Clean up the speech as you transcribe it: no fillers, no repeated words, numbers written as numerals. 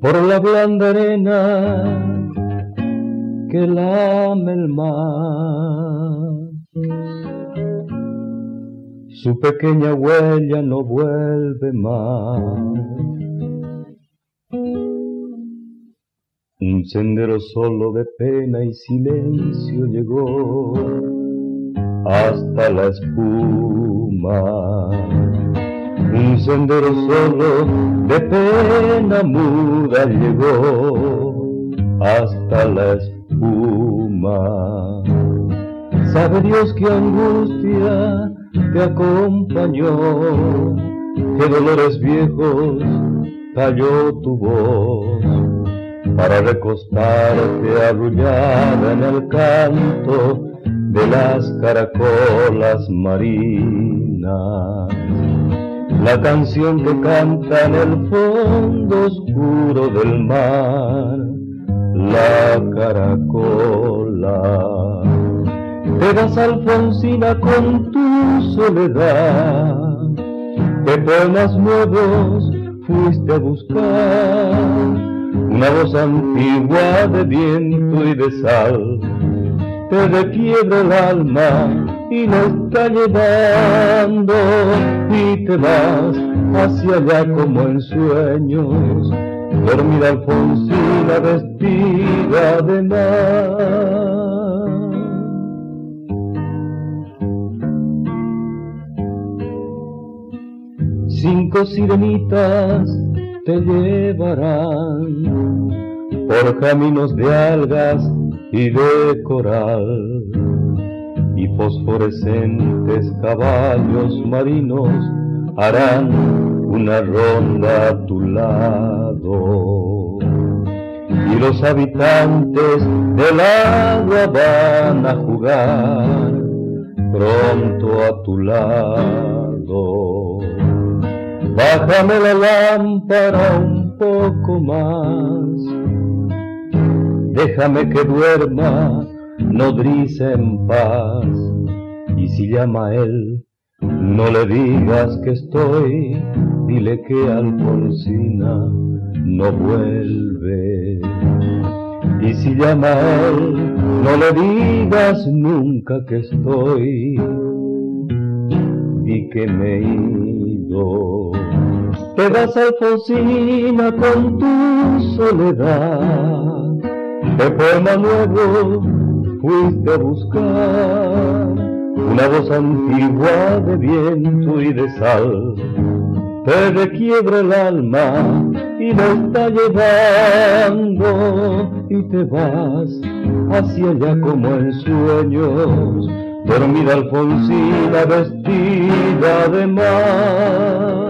por la blanda arena que lame el mar. Su pequeña huella no vuelve más. Un sendero solo de pena y silencio llegó hasta la espuma. Un sendero solo de pena muda llegó hasta la espuma. Sabe Dios qué angustia te acompañó, qué dolores viejos cayó tu voz, para recostarte arrullada en el canto de las caracolas marinas. La canción que canta en el fondo oscuro del mar, la caracola. Te vas, Alfonsina, con tu soledad, que poemas nuevos fuiste a buscar. Una voz antigua de viento y de sal te requiebra el alma y la está llevando, y te vas hacia allá como en sueños, dormida Alfonsina vestida de mar. Cinco sirenitas te llevarán por caminos de algas y de coral, y fosforescentes caballos marinos harán una ronda a tu lado. Y los habitantes del agua van a jugar pronto a tu lado. Bájame la lámpara un poco más, déjame que duerma nodriza en paz, y si llama a él, no le digas que estoy, dile que Alfonsina no vuelve. Y si llama a él, no le digas nunca que estoy, y que me he ido. Te vas, Alfonsina, con tu soledad, de poema nuevo fuiste a buscar. Una voz antigua de viento y de sal te requiebra el alma y la está llevando, y te vas hacia allá como en sueños, dormida Alfonsina vestida de mar.